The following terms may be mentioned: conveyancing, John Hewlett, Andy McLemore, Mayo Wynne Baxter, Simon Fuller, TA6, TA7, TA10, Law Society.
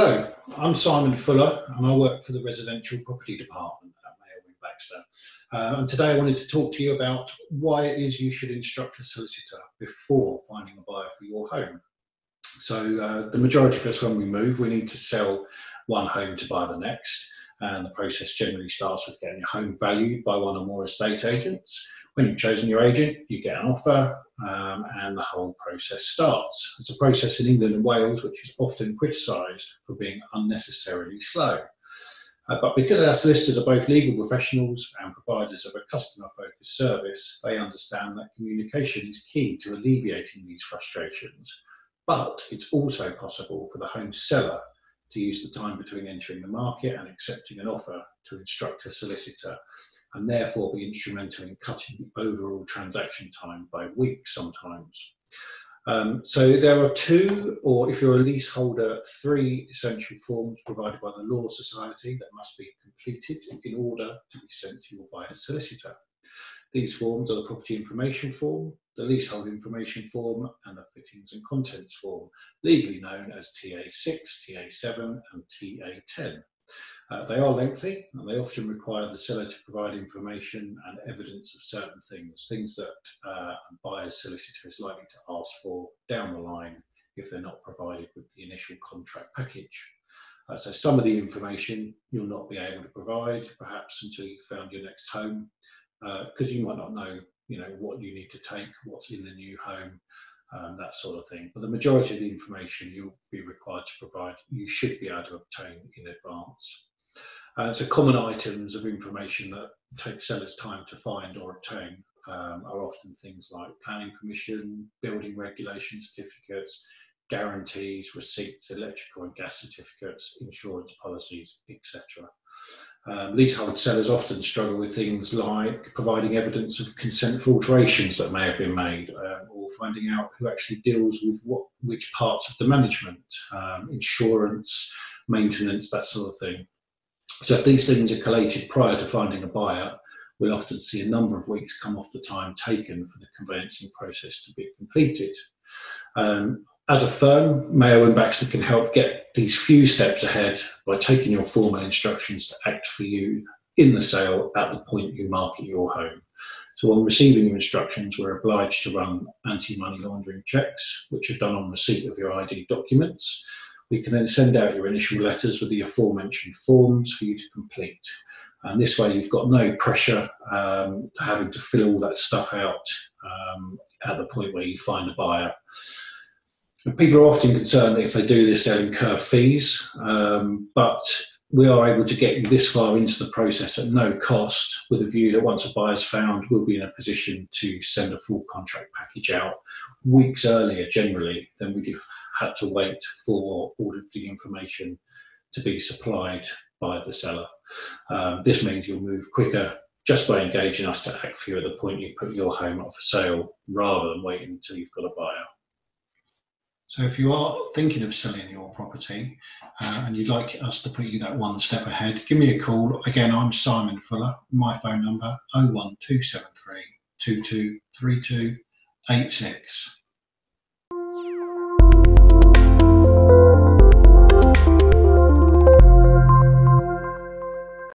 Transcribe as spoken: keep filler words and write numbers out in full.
Hello, I'm Simon Fuller and I work for the Residential Property Department at Mayo Wynne Baxter. Uh, and today I wanted to talk to you about why it is you should instruct a solicitor before finding a buyer for your home. So uh, the majority of us, when we move, we need to sell one home to buy the next. And the process generally starts with getting your home valued by one or more estate agents. When you've chosen your agent, you get an offer um, and the whole process starts. It's a process in England and Wales which is often criticised for being unnecessarily slow. Uh, but because our solicitors are both legal professionals and providers of a customer-focused service, they understand that communication is key to alleviating these frustrations. But it's also possible for the home seller to use the time between entering the market and accepting an offer to instruct a solicitor, and therefore be instrumental in cutting overall transaction time by weeks sometimes. Um, so there are two, or if you're a leaseholder, three essential forms provided by the Law Society that must be completed in order to be sent to your buyer's solicitor. These forms are the Property Information Form, the Leasehold Information Form and the Fittings and Contents Form, legally known as T A six, T A seven and T A ten. Uh, they are lengthy and they often require the seller to provide information and evidence of certain things, things that uh, a buyer's solicitor is likely to ask for down the line if they're not provided with the initial contract package. Uh, so some of the information you'll not be able to provide, perhaps until you've found your next home, because uh, you might not know, you know, what you need to take, what's in the new home, um, that sort of thing. But the majority of the information you'll be required to provide, you should be able to obtain in advance. Uh, so common items of information that take sellers time to find or obtain um, are often things like planning permission, building regulation certificates, guarantees, receipts, electrical and gas certificates, insurance policies, et cetera. Um, leasehold sellers often struggle with things like providing evidence of consent for alterations that may have been made, um, or finding out who actually deals with what, which parts of the management, um, insurance, maintenance, that sort of thing. So if these things are collated prior to finding a buyer, we often see a number of weeks come off the time taken for the conveyancing process to be completed. Um, As a firm, Mayo Wynne Baxter can help get these few steps ahead by taking your formal instructions to act for you in the sale at the point you market your home. So on receiving your instructions, we're obliged to run anti-money laundering checks, which are done on receipt of your I D documents. We can then send out your initial letters with the aforementioned forms for you to complete. And this way you've got no pressure um, to having to fill all that stuff out um, at the point where you find a buyer. People are often concerned that if they do this, they'll incur fees, um, but we are able to get you this far into the process at no cost, with a view that once a buyer's found, we'll be in a position to send a full contract package out weeks earlier, generally, than we'd have had to wait for all of the information to be supplied by the seller. Um, this means you'll move quicker just by engaging us to act for you at the point you put your home up for sale, rather than waiting until you've got a buyer. So if you are thinking of selling your property uh, and you'd like us to put you that one step ahead, give me a call. Again, I'm Simon Fuller. My phone number, oh one two seven three two two three two eight six.